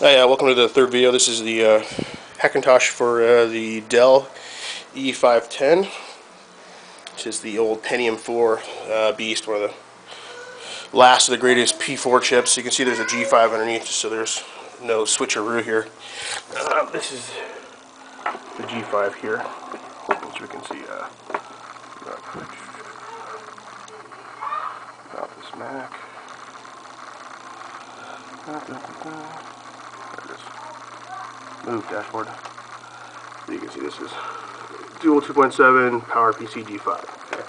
Hi, welcome to the third video. This is the Hackintosh for the Dell E510, which is the old Pentium 4 beast, one of the last of the greatest P4 chips. You can see there's a G5 underneath, so there's no switcheroo here. This is the G5 here, which we can see about this Mac. There it is. Move dashboard. You can see this is dual 2.7 PowerPC G5. Okay.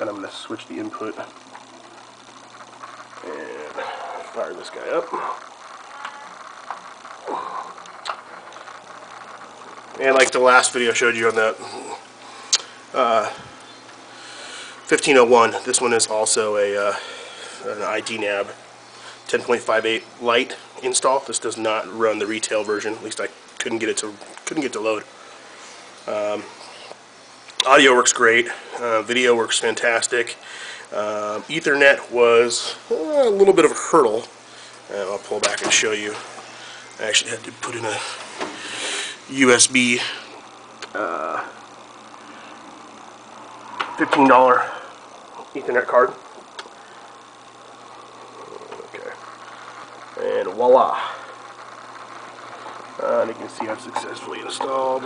And I'm going to switch the input and fire this guy up. And like the last video I showed you on that 1501, this one is also a an Ideneb 10.58 light install. This does not run the retail version. At least I couldn't get it to load. Audio works great. Video works fantastic. Ethernet was a little bit of a hurdle. I'll pull back and show you. I actually had to put in a USB $15 Ethernet card. And voila! And you can see I've successfully installed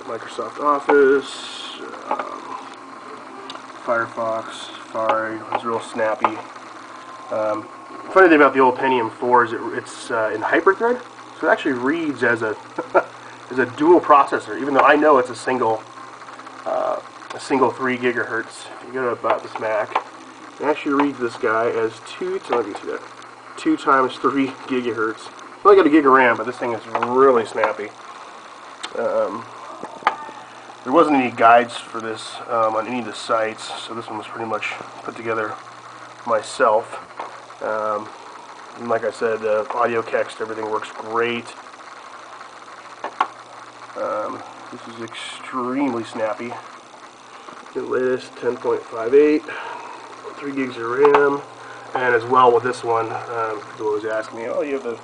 Microsoft Office, Firefox, Safari. It's real snappy. Funny thing about the old Pentium 4 is it's in hyperthread, so it actually reads as a as a dual processor, even though I know it's a single 3 GHz. If you go to about this Mac, it actually reads this guy as 2 times 3 GHz. It's only got 1 gig of RAM, but this thing is really snappy. There wasn't any guides for this on any of the sites, so this one was pretty much put together myself. And like I said, audio text, everything works great. This is extremely snappy. The latest 10.58. 3 gigs of RAM, and as well with this one, people always ask me, "Oh, you have the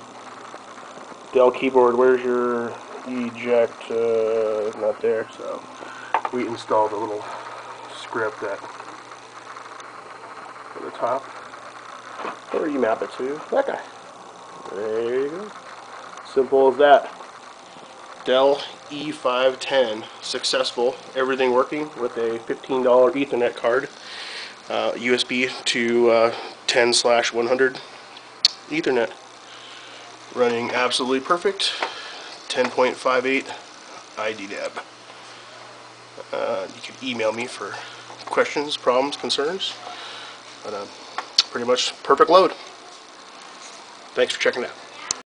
Dell keyboard? Where's your eject?" Not there. So we installed a little script that at the top. Where you map it to? That guy. There you go. Simple as that. Dell E510 successful. Everything working with a $15 Ethernet card. USB to 10/100 Ethernet, running absolutely perfect. 10.58 Ideneb. You can email me for questions, problems, concerns. But pretty much perfect load. Thanks for checking out.